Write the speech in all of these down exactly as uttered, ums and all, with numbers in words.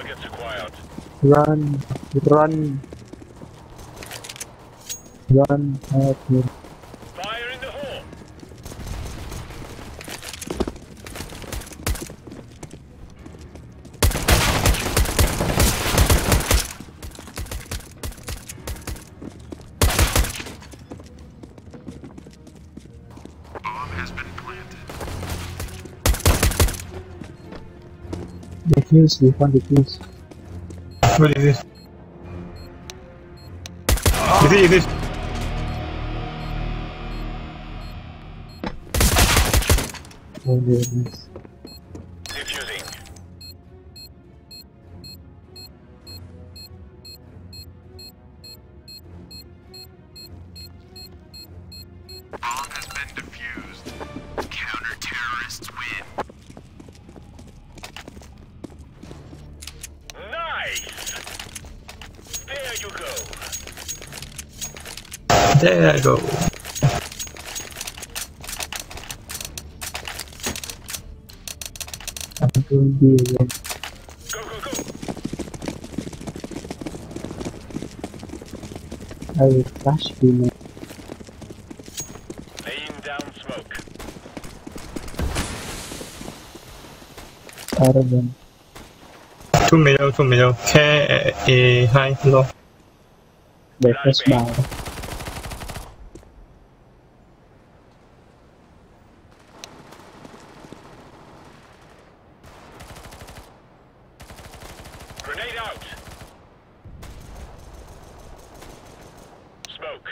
Targets acquired. Run, run, run. Fire in the hole. Bomb has been planted. The fuse, we found the fuse. What is this? Oh. Is it, is it? Oh dear, nice. Diffusing. Bomb has been diffused. Counter-terrorists win. There you go. There I go. I'm going to be again. Go, go, go. I will flash beam it. Laying down smoke. Out of them. Two middle, two middle. Okay, a high low. They first bow. Grenade out. Smoke.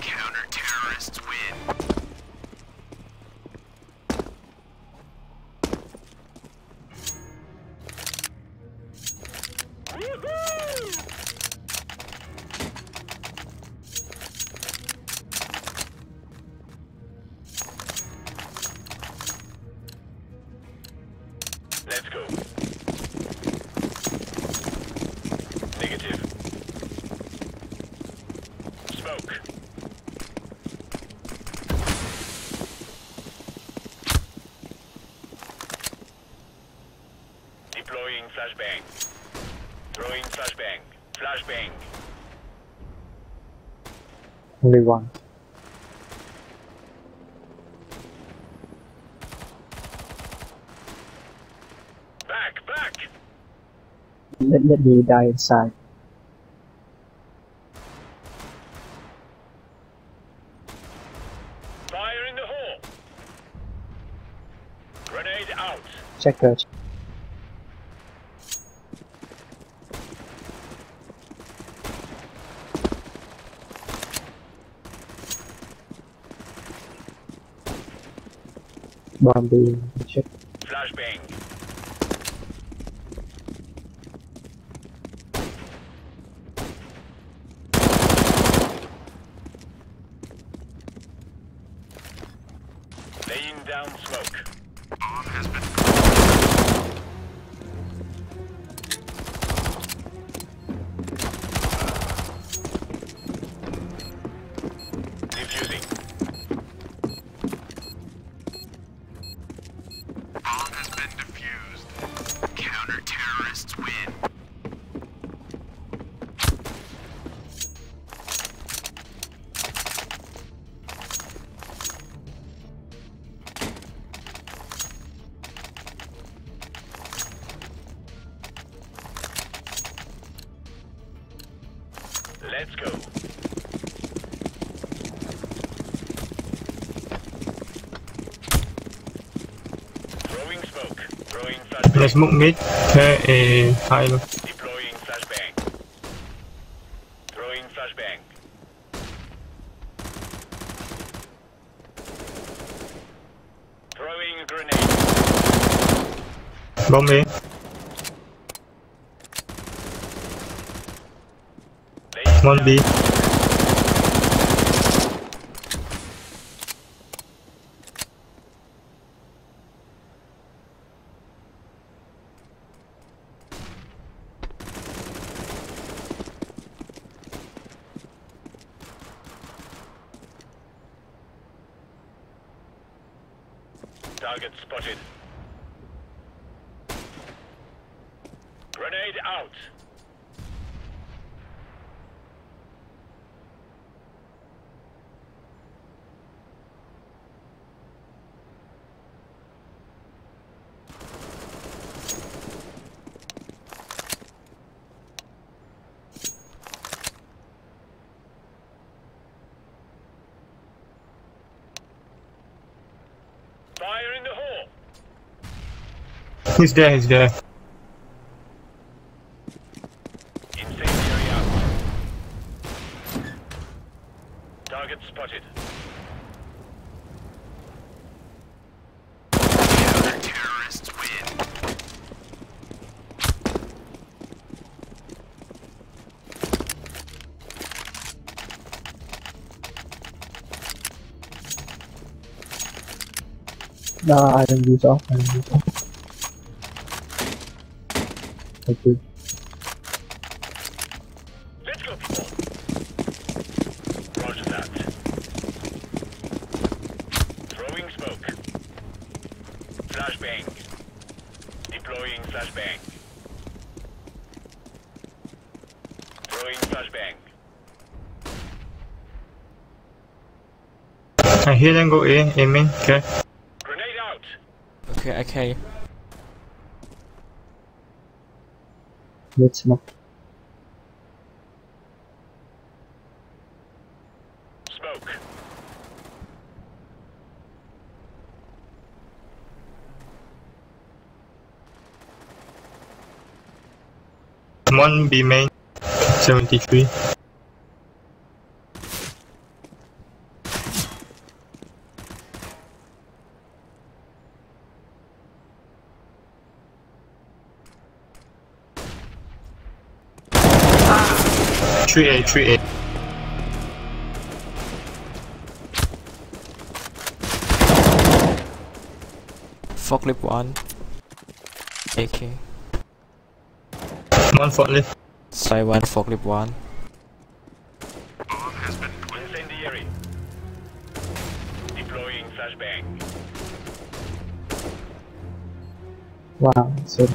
Counter-terrorists win. Let's go. Negative. Smoke. Deploying flashbang. Throwing flashbang. Flashbang. Only one. Let, let me die inside. Fire in the hole. Grenade out. Check that. Bomb being checked. Flashbang. Laying down smoke. Bomb has been defusing. Bomb has been defused. Counter-terrorists win. Let's go. Throwing smoke. Throwing flashbang. Let's move mid. Okay, high. Deploying flashbang. Throwing flashbang. Throwing grenade. Bomb me. One B. Target spotted. Grenade out. Fire in the hole. He's dead, he's dead. Incendiary out. Target spotted. The terrorists win. Nah, I didn't do so. I didn't do so. Thank you. Flashbang. Deploying flashbang. Throwing flashbang. I hear them go in, in me, okay. Grenade out! Okay, okay. Let's smoke. Smoke. One B main seventy-three. Three A, three A. Forklift one. A K. One forklift. Side one forklift one. Bomb has been placed. Incendiary. Deploying flashbang. Wow, so.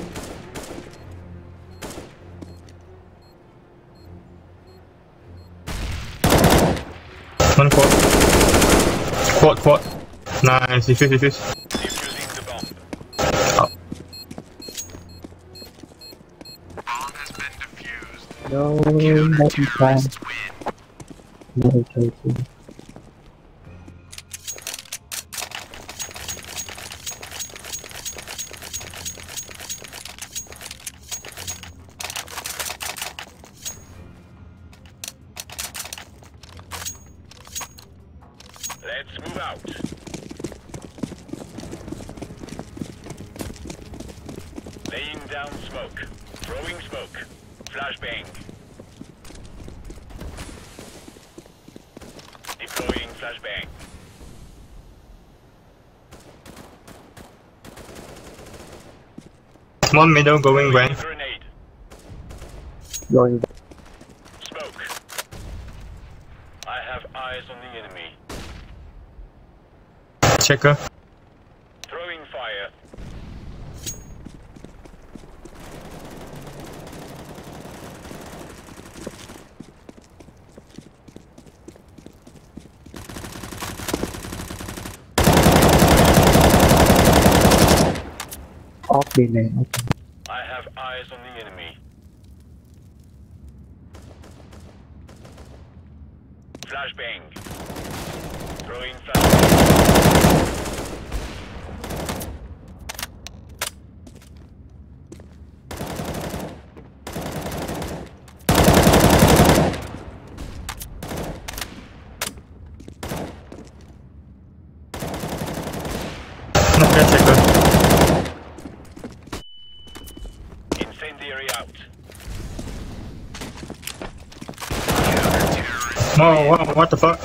One quad. Quad, quad. Nice, he fish, he fish. Defusing the bomb. Oh. Bomb has been defused. No, not in time. No, okay, okay. Let's move out. Laying down smoke. Throwing smoke. Flashbang. Deploying flashbang. One middle going right. Grenade. Going back. Smoke. I have eyes on the enemy. Checker. Throwing fire. Okay, man. Okay. I have eyes on the enemy. Flashbang. Throwing fire. Incendiary out. Whoa, whoa, what the fuck?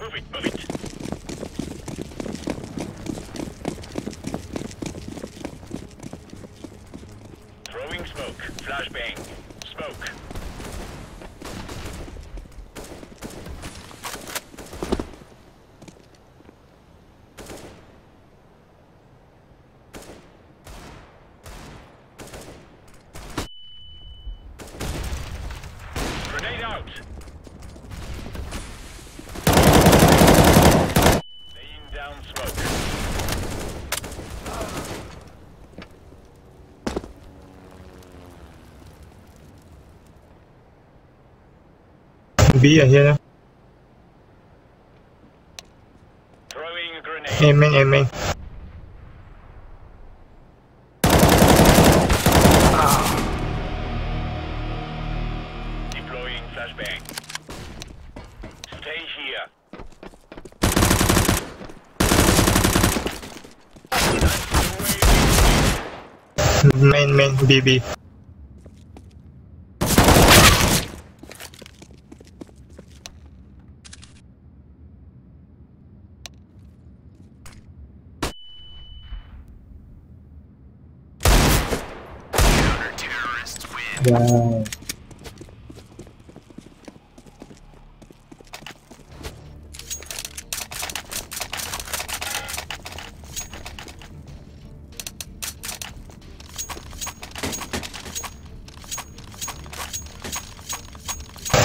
Moving. Throwing smoke. Flashbang. Smoke. B ở here. Aiming, aiming. Deploying flashbang. Stay here. Main, main, B B. Wow.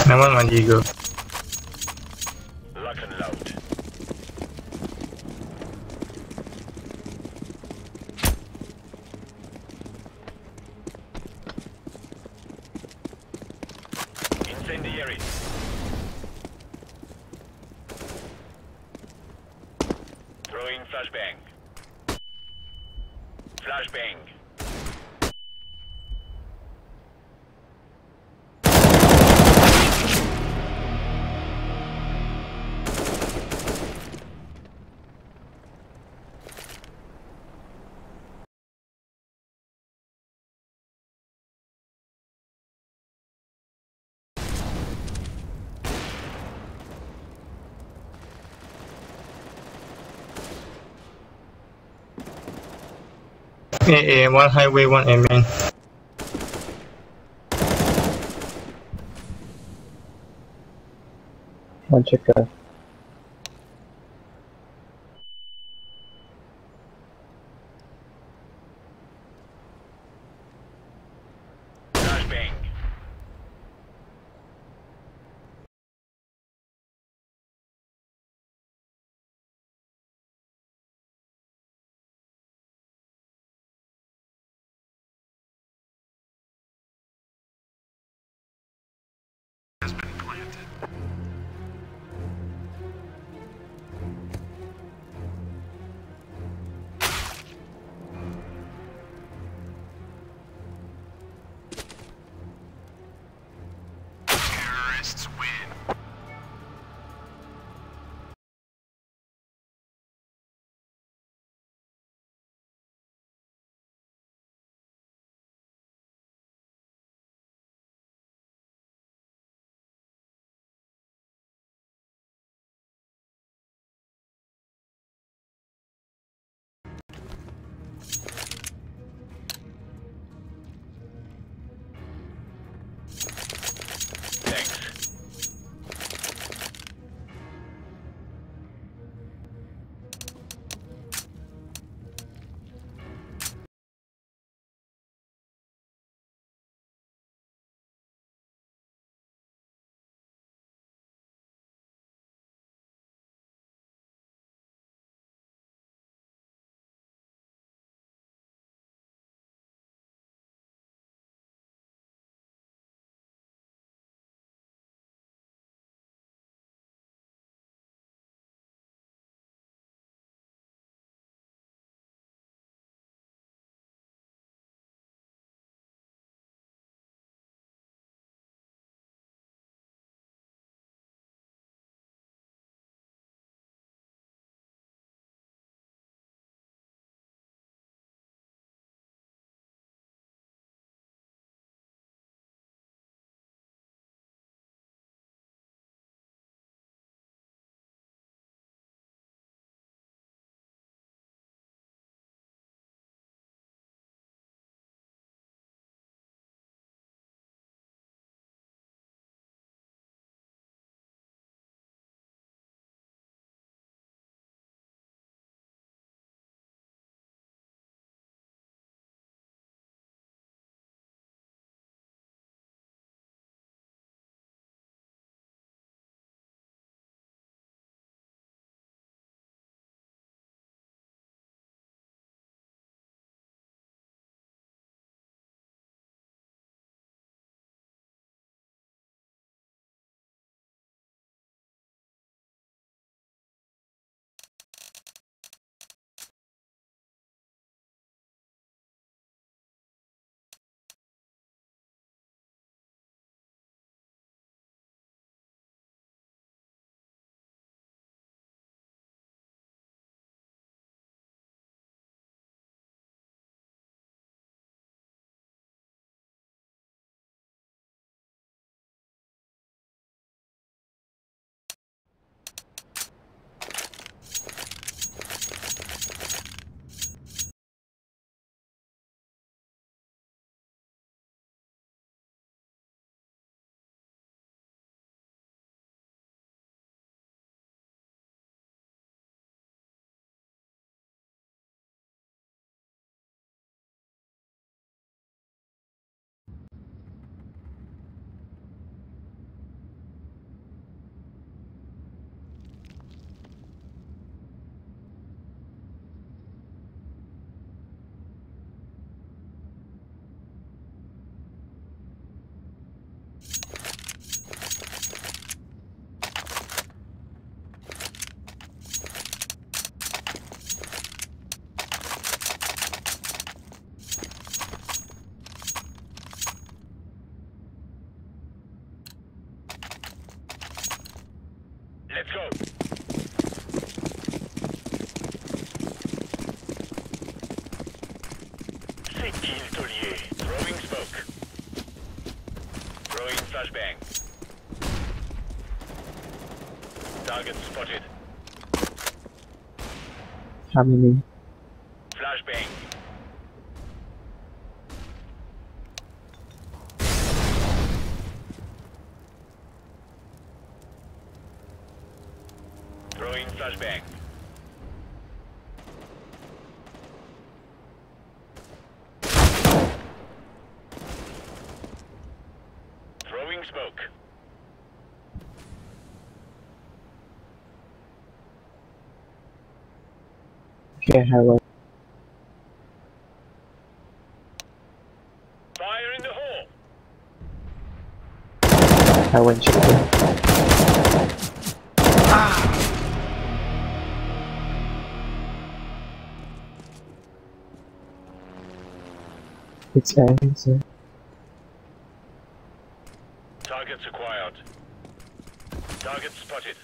Naman mandigo. Lock and load. Incendiary. Throwing flashbang. Flashbang. A A, one highway, one aiming. One checker. Flashbang. Has been planted. flashbang. Target spotted. Family. Flashbang. Throwing flashbang. Throwing smoke. Okay, hello. Fire in the hole. I went to ah. It's airing, sir. Targets acquired. Targets spotted.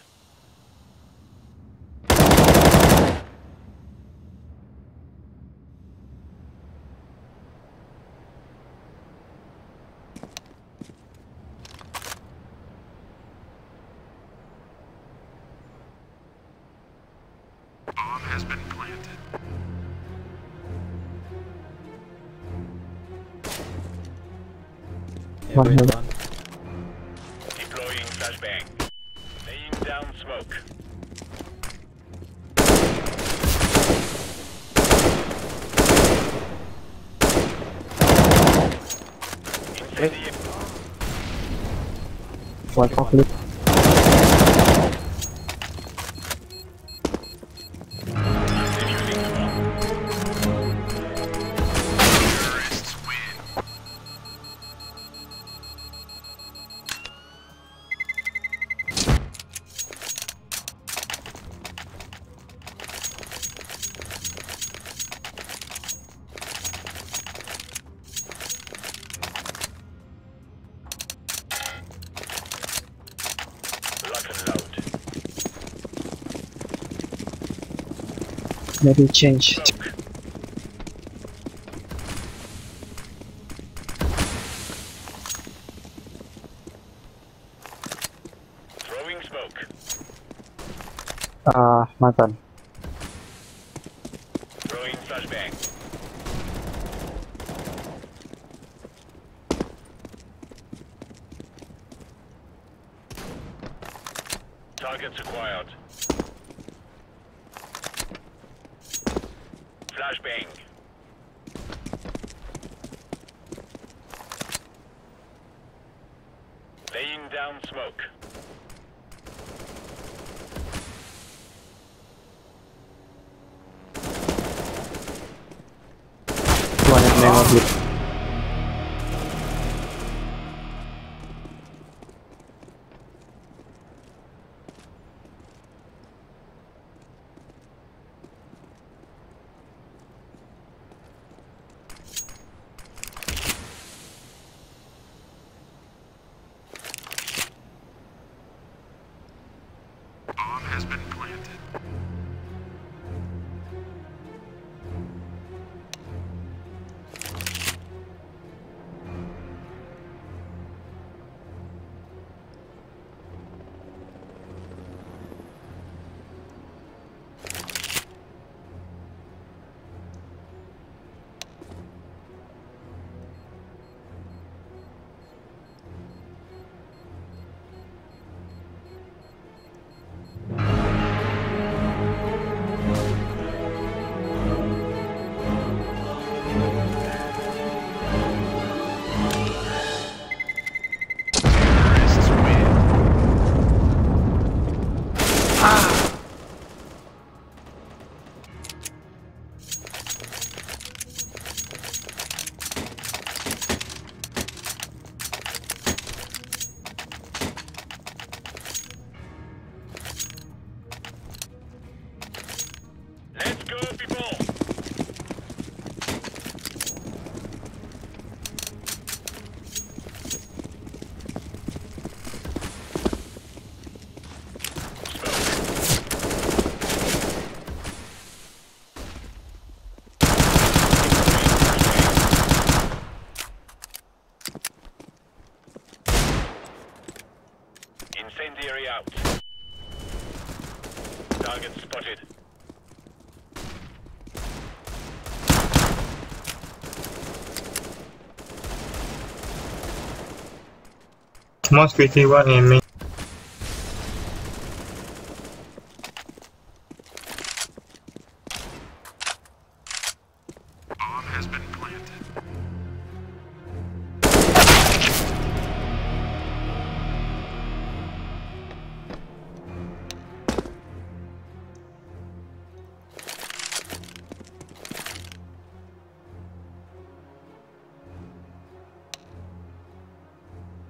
Bomb has been planted. One hit. Deploying flashbang. Laying down smoke. Hey. One off. Maybe change. Throwing smoke. Ah, uh, my turn. Throwing flashbang. Targets acquired. Flashbang. Laying down smoke. One in there of it. Has been planted. Incendiary out. Target spotted. Most fifty-one in me. Bomb has been planted.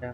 Yeah.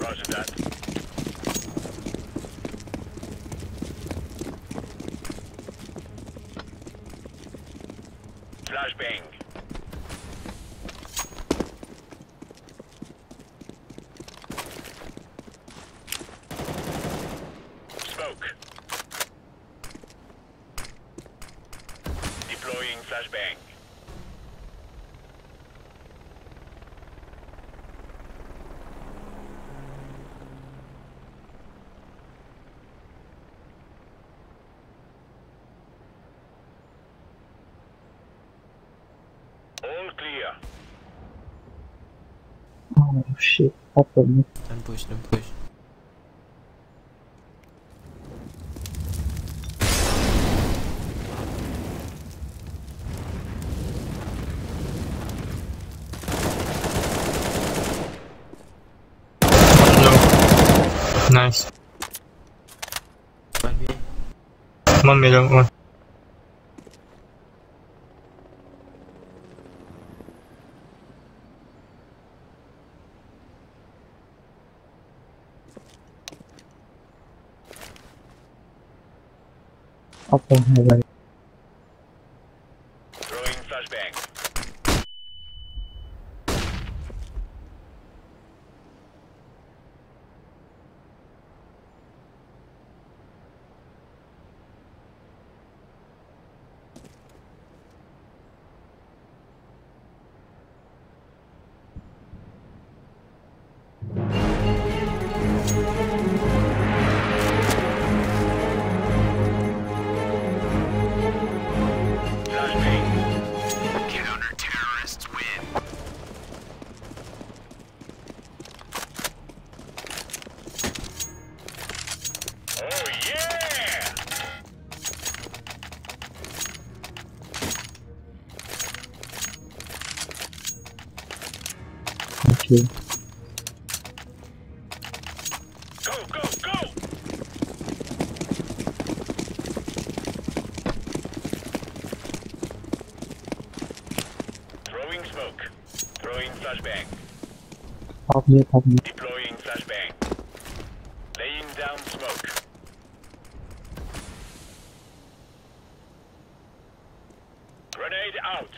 Roger that. Flashbang. Smoke. Deploying flashbang. Clear. Oh shit, happened. Don't push, don't push. No. Nice. One minute. One minute, one. Up on my way. Throwing flashbang. Go, go, go! Throwing smoke. Throwing flashbang. Help me, help me. Deploying flashbang. Laying down smoke. Grenade out.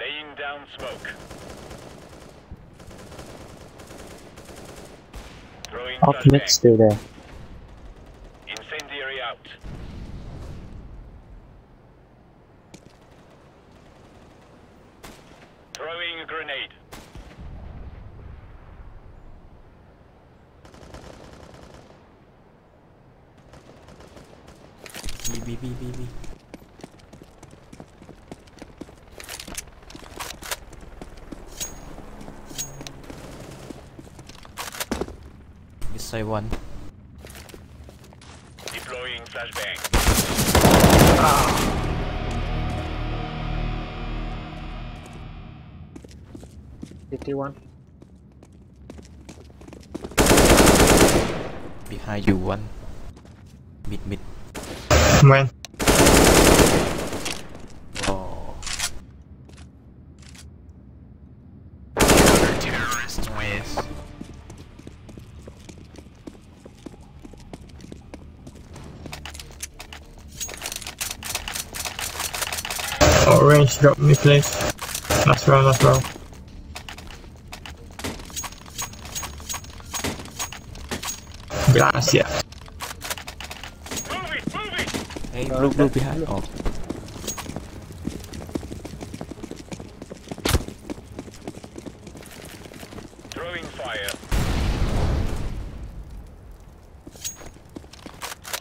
Laying down smoke. Throwing up next to there. Incendiary out. Throwing a grenade. B, B, B, B. This side one. Flashbang. Ah. fifty-one. Behind you, one. Mid, mid. When? Oh. Counter terrorist wins. Orange, drop me, please. Last round, last round. Gracias. Move it, move it. Hey, blue, blue behind. Oh. Throwing fire.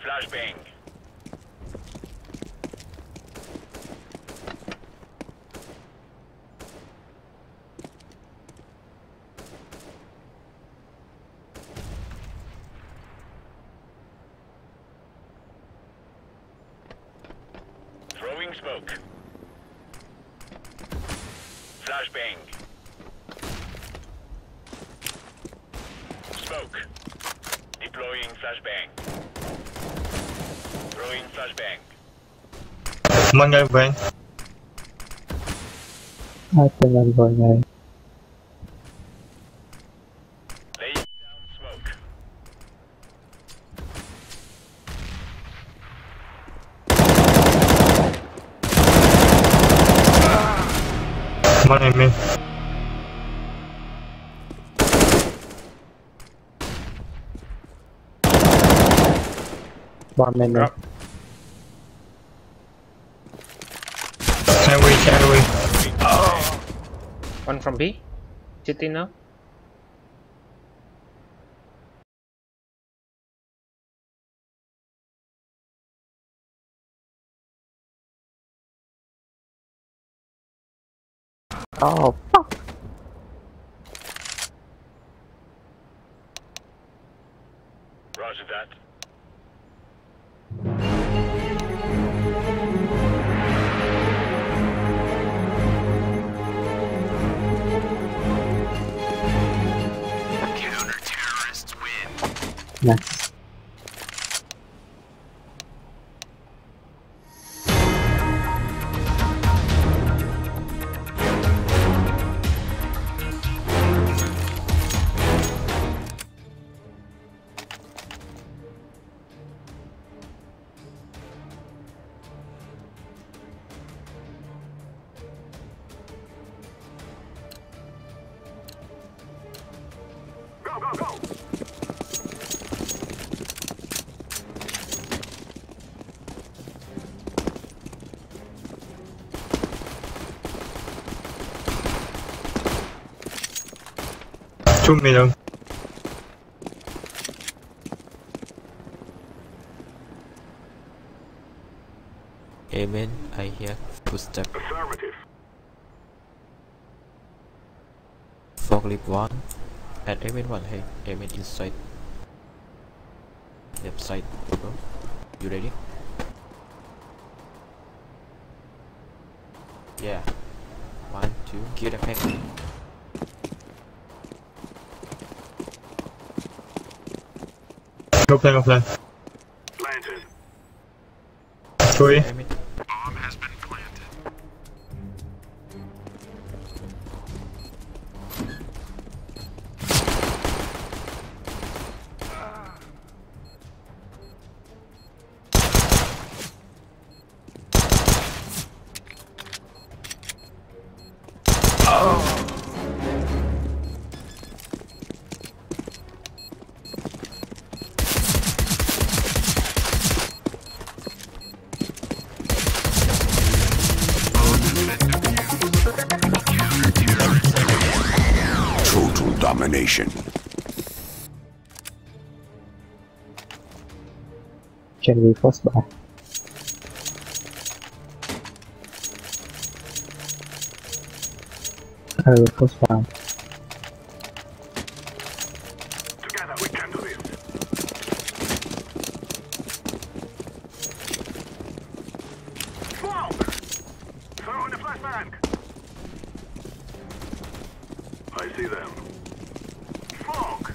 Flashbang. Smoke. Flashbang. Smoke. Deploying flashbang. Throwing flashbang. One guy bang. I think I'm going there. One in me. One in me. Yep. Can we, can we? Oh. One from B? City now? Oh fuck! Roger that. Counter terrorists win. Nice. Two million. Amen. I hear footsteps. Affirmative. Forklift one. At Amen one. Hey, Amen inside. Left side. You ready? Yeah. One, two. Get a pack. Go plan, go plan. Planted. Three. Bomb has been planted. Oh. Domination. Can we first buy? I will first buy. Together we can do this. them. Fog.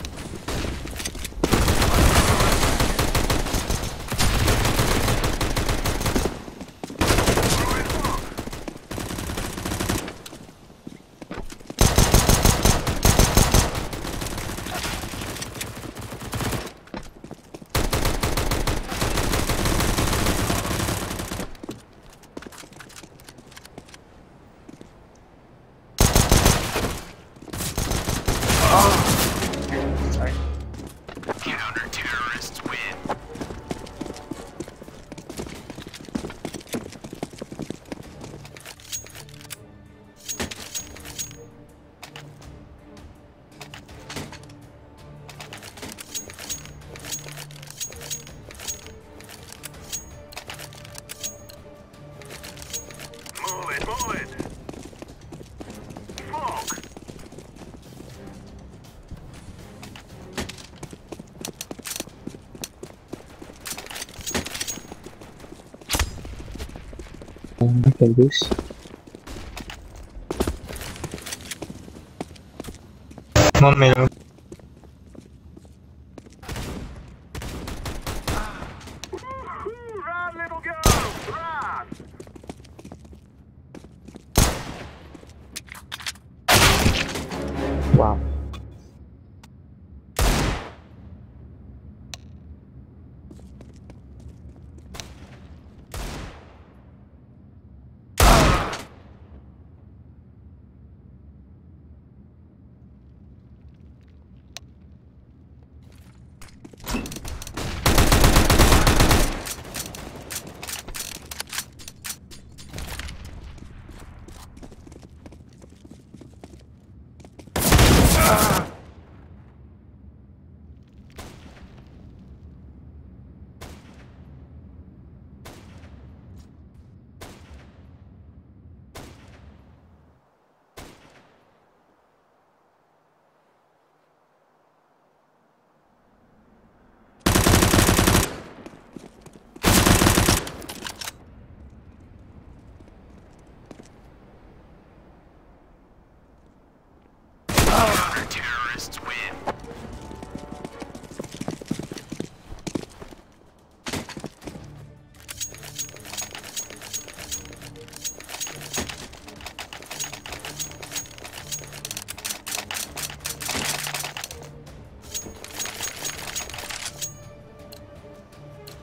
I can do this. One minute. Run, little girl, run! Wow.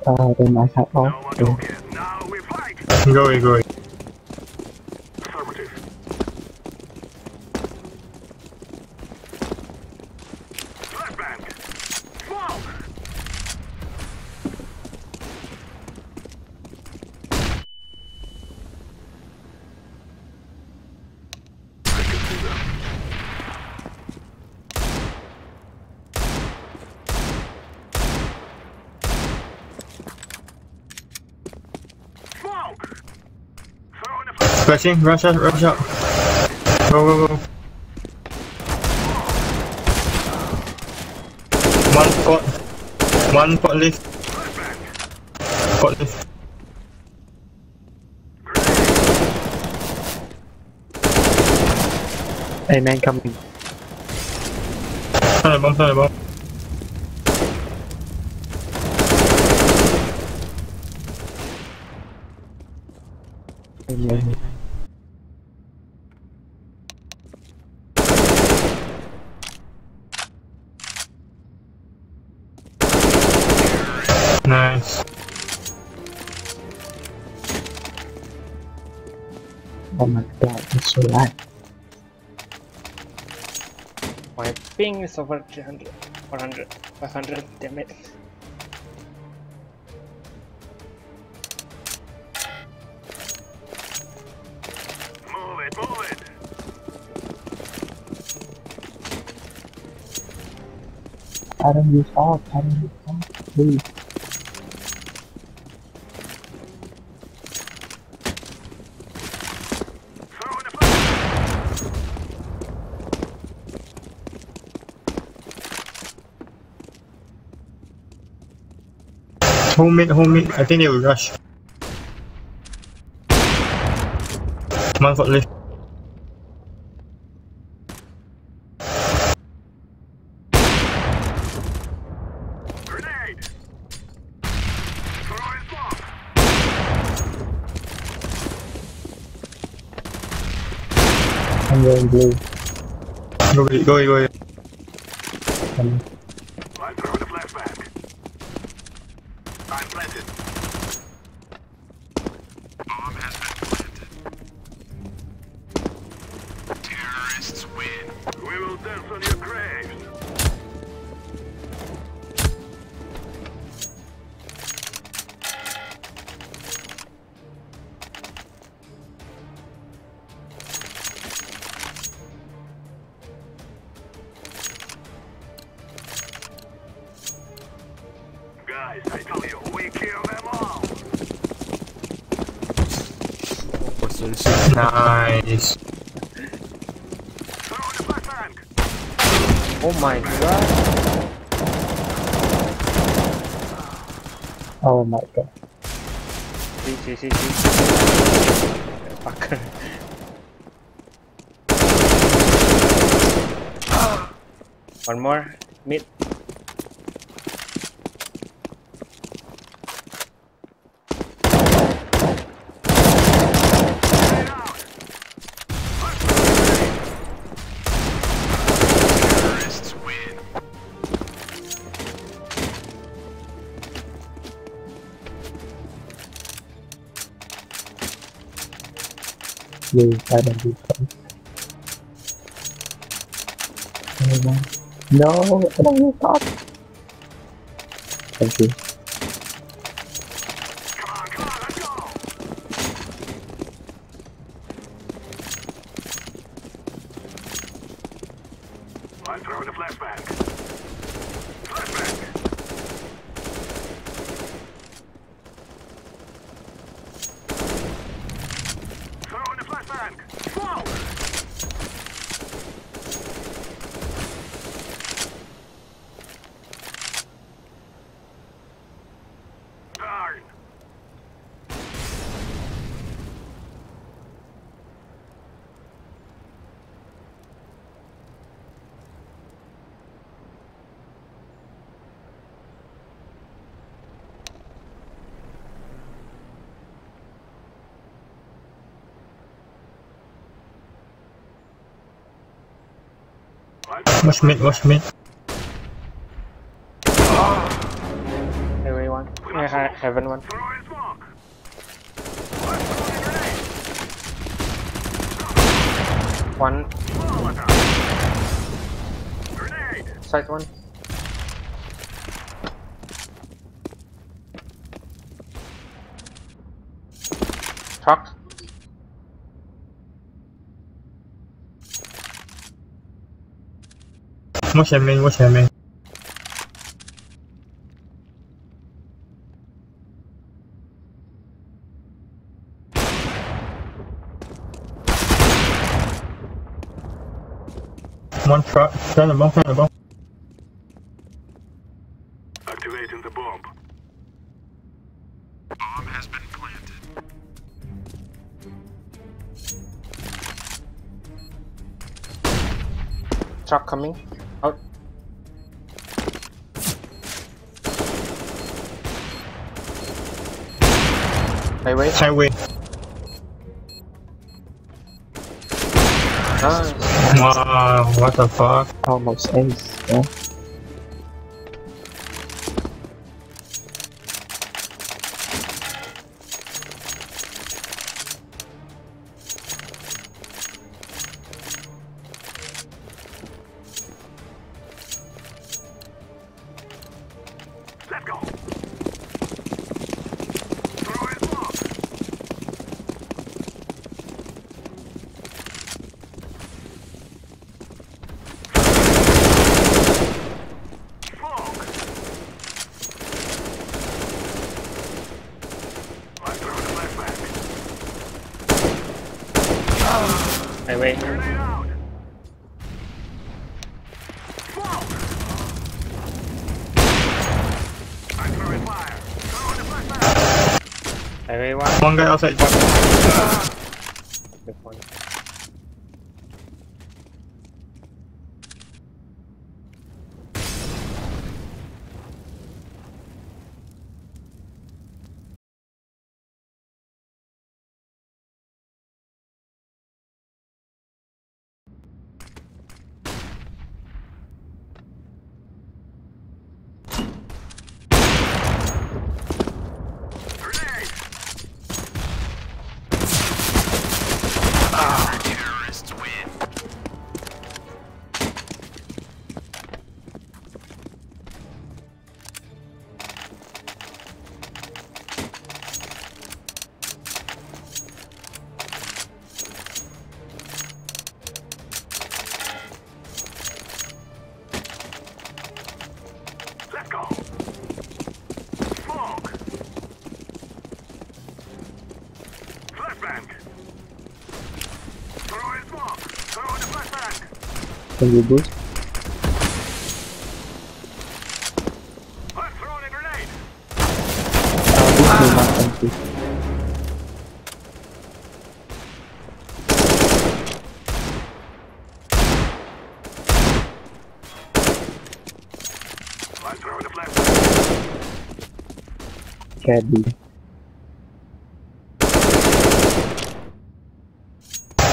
Uh, then I have all no one get. Now we fight. Go away, go away. Affirmative. Left bank. Fall. I can see them. Rushing, rush out, rush out. Go, go, go. One pot. One pot left. Pot left. Hey man, coming. Sorry, bomb, sorry, bomb. Yeah. Nice. Oh my god, it's so light. My ping is over three hundred, four hundred, five hundred, damn it. Move it, move it. I don't use all, I don't use all, please. Home mid, home mid. I think they will rush. One foot left. I'm going blue. Go, go, go. Come. I'm throwing the flashback. I'm planted. Bomb has been planted. Terrorists win. We will dance on your graves. Guys, I tell you, we kill them all! Nice! Throw the black tank! Oh my god! Oh my god! See, see, see, see! Fucker! One more, mid. Yo, I don't do that. No, I don't need stop. Thank you. Come on, come on, let's go! I'm throwing a flashback. Flashback! Watch me, watch me. Highway one. Yeah, hi heaven one. One. Side one. Truck. What's your main? What's your main? One truck. Turn the bomb. Turn the bomb. Activating the bomb. Bomb has been planted. Truck coming. Out. Highway. Highway. Nice. Wow, what the fuck? Almost ace, yeah. Let's go! Throw his block! Smoke! I throw the left back. Oh. Hey, wait. Turn it out! Everyone. One guy outside. Ah. Good point. go. Smoke. Flashbang. Throw a smoke. Throw the flashbang. Thank you, boss. I'm throwing a grenade. Ah, this is not empty. Caddy.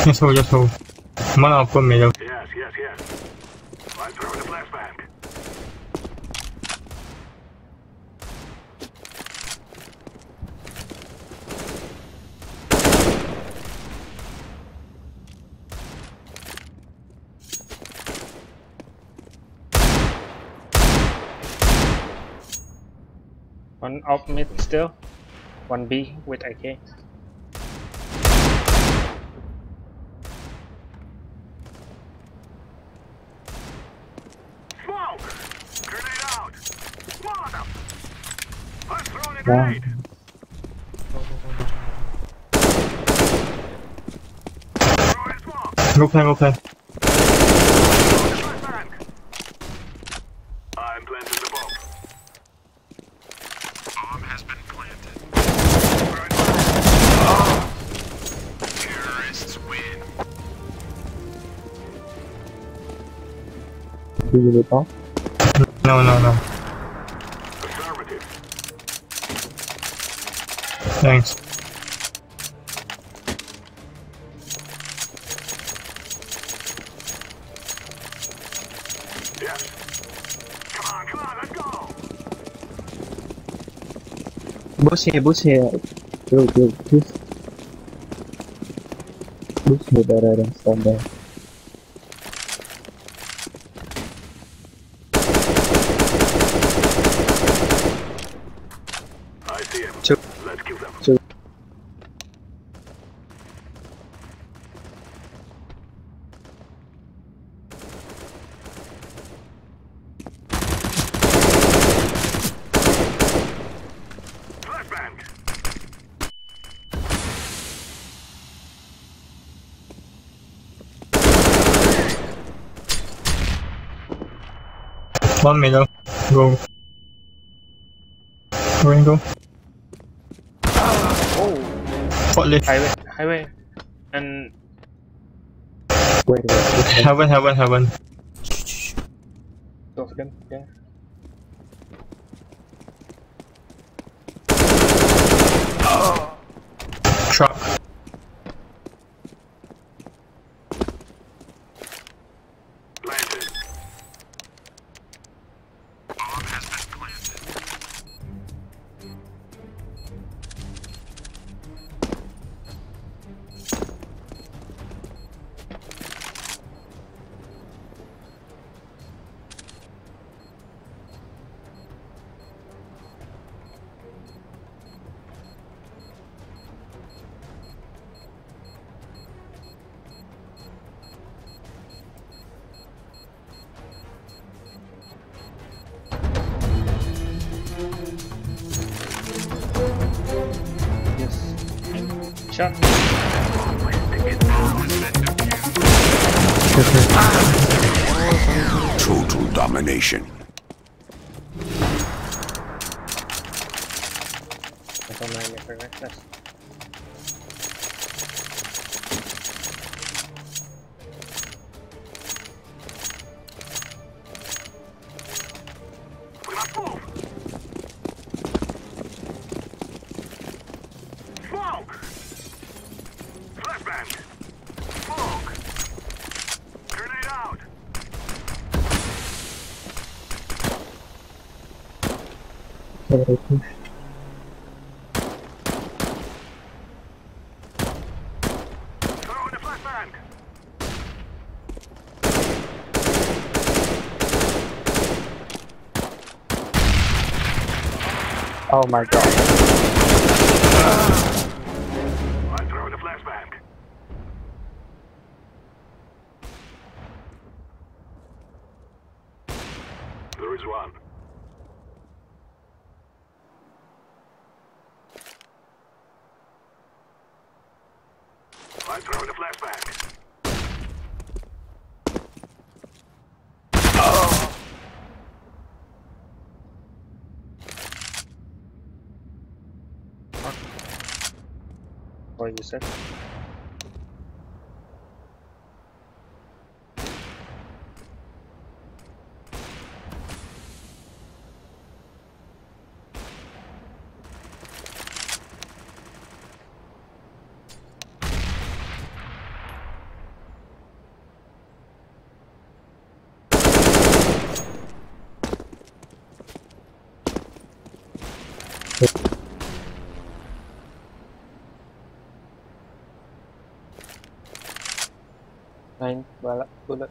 Yes, oh, yes, oh. Man up on me, though. Yes, yes, yes. I'm throwing the flashbang. One off mid still, one B with A K. Smoke! Grenade out! One up! I'm throwing a grenade! Throw a smoke! Okay, okay. I'm planting the bomb. Bomb has been planted. Oh. Terrorists win. Do you need bomb? No, no, no. Affirmative. Thanks. Yes. Come on, come on, let's go. Boss here, boss here. Go, go, please. Boss here, better than stand there. I see him. Two. Let's kill them. Two. One minute, go. Go, go. Oh! What left? Highway, highway. And. Wait, wait, wait. Heaven, heaven, heaven. Don't forget, yeah. Oh! Truck. Shot. Total domination. Push. Throw in the flashbang. Oh my god. Uh. I throw in the flashbang. There is one. Flashback. Oh. What you said? Nine bullet bullet.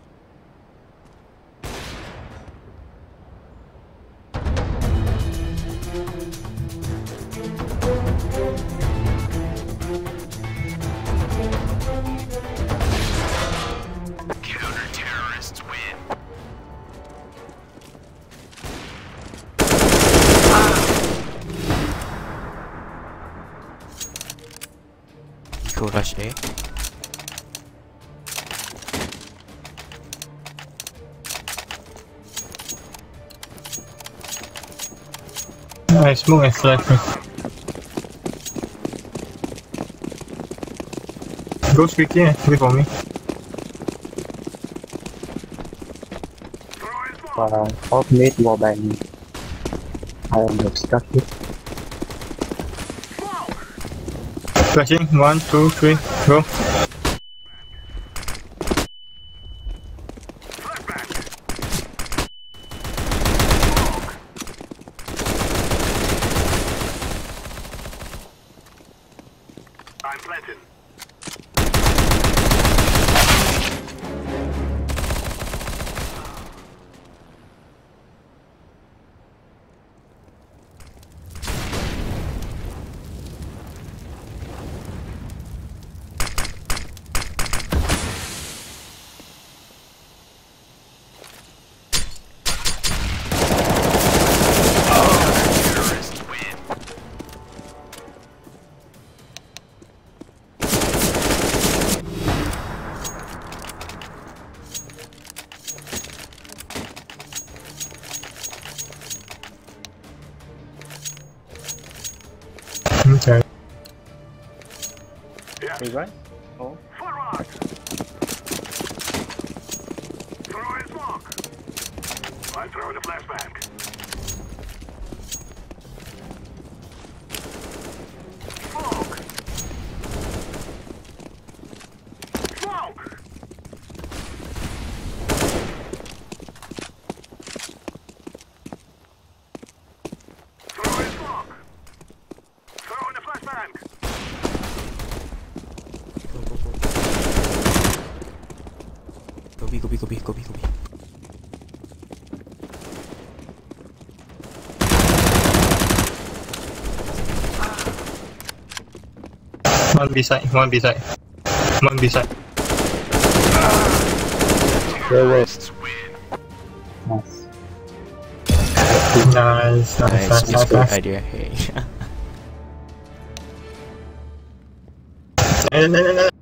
Counter-terrorists win. Go rush A. I smoke and slash me. Go squeaky and click on me. Wow, off mid wall by me. I am obstructed. Flashing, one, two, three, go. I'm planted. Okay. Yeah. He's right. Oh. Forward. Throw his block. I'm throwing a flashbang. Smoke. Smoke. Throw his block. Flashbang! Go, go, go. Go, go, go, go, go, go, go. One beside, one beside. One beside. Terrorists win. Nice. Nice, nice, nice, nice, nice. Good idea, hey. No, no, no, no.